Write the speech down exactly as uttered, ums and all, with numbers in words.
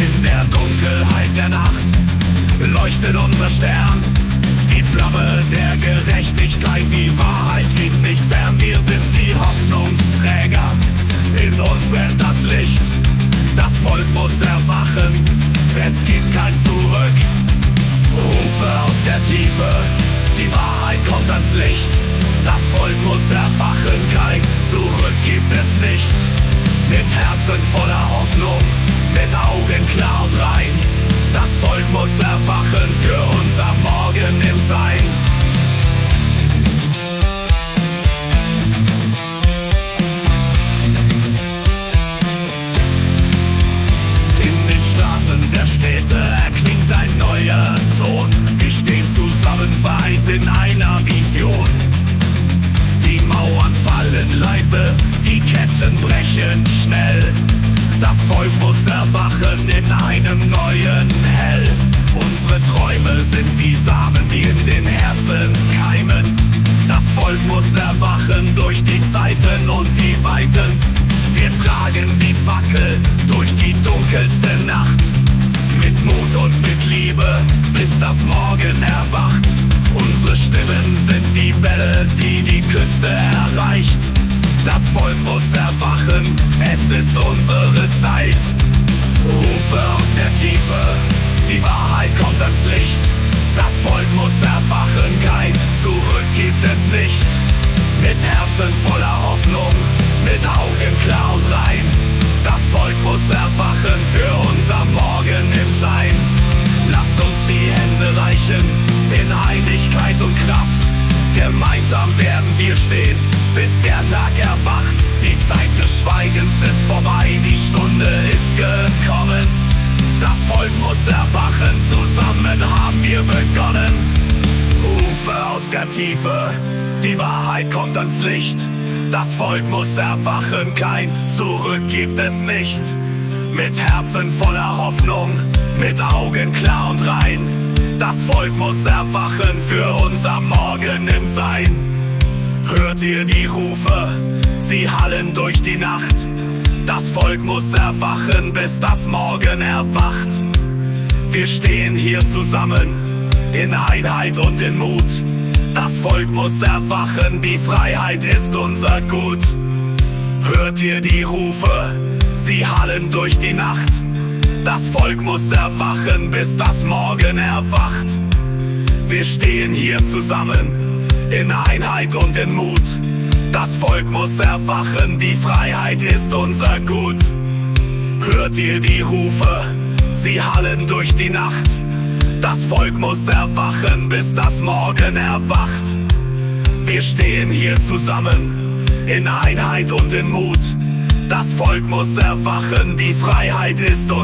In der Dunkelheit der Nacht leuchtet unser Stern, die Flamme der Gerechtigkeit, die Wahrheit liegt nicht fern. Wir sind die Hoffnungsträger, in uns brennt das Licht, das Volk muss erwachen, es gibt kein Zurück. Rufe aus der Tiefe, die Wahrheit kommt ans Licht, das Volk muss erwachen, kein Zurück gibt es nicht. Mit Herzen voller Hoffnung, mit Augen klar und rein, das Volk muss erwachen, für unser Morgen im Sein. In den Straßen der Städte erklingt ein neuer Ton, wir stehen zusammen vereint in einer Vision. Die Mauern fallen leise, die Ketten brechen schnell, das Volk muss erwachen in einem neuen Hell. Unsere Träume sind die Samen, die in den Herzen keimen, das Volk muss erwachen durch die Zeiten und die Weiten. Wir tragen die Fackel durch die dunkelste Nacht, mit Mut und mit Liebe, bis das Morgen erwacht. Unsere Stimmen sind die Welle, die die Küste erreicht, das Volk muss erwachen, es ist unsere Zeit. Rufe aus der Tiefe, die Wahrheit kommt ans Licht, das Volk muss erwachen, kein Zurück gibt es nicht. Mit Herzen voller Hoffnung, mit Augen klar und rein, das Volk muss erwachen, für unser Morgen im Sein. Lasst uns die Hände reichen, in Einigkeit und Kraft, gemeinsam werden wir stehen, bis der Tag erwacht. Die Zeit des Schweigens ist vorbei, die Stunde ist gekommen, das Volk muss erwachen, zusammen haben wir begonnen. Rufe aus der Tiefe, die Wahrheit kommt ans Licht, das Volk muss erwachen, kein Zurück gibt es nicht. Mit Herzen voller Hoffnung, mit Augen klar und rein, das Volk muss erwachen, für unser Morgen im Sein. Hört ihr die Rufe, sie hallen durch die Nacht, das Volk muss erwachen, bis das Morgen erwacht. Wir stehen hier zusammen, in Einheit und in Mut, das Volk muss erwachen, die Freiheit ist unser Gut. Hört ihr die Rufe, sie hallen durch die Nacht, das Volk muss erwachen, bis das Morgen erwacht. Wir stehen hier zusammen, in Einheit und in Mut, das Volk muss erwachen, die Freiheit ist unser Gut. Hört ihr die Rufe, sie hallen durch die Nacht, das Volk muss erwachen, bis das Morgen erwacht. Wir stehen hier zusammen, in Einheit und in Mut, das Volk muss erwachen, die Freiheit ist unser Gut.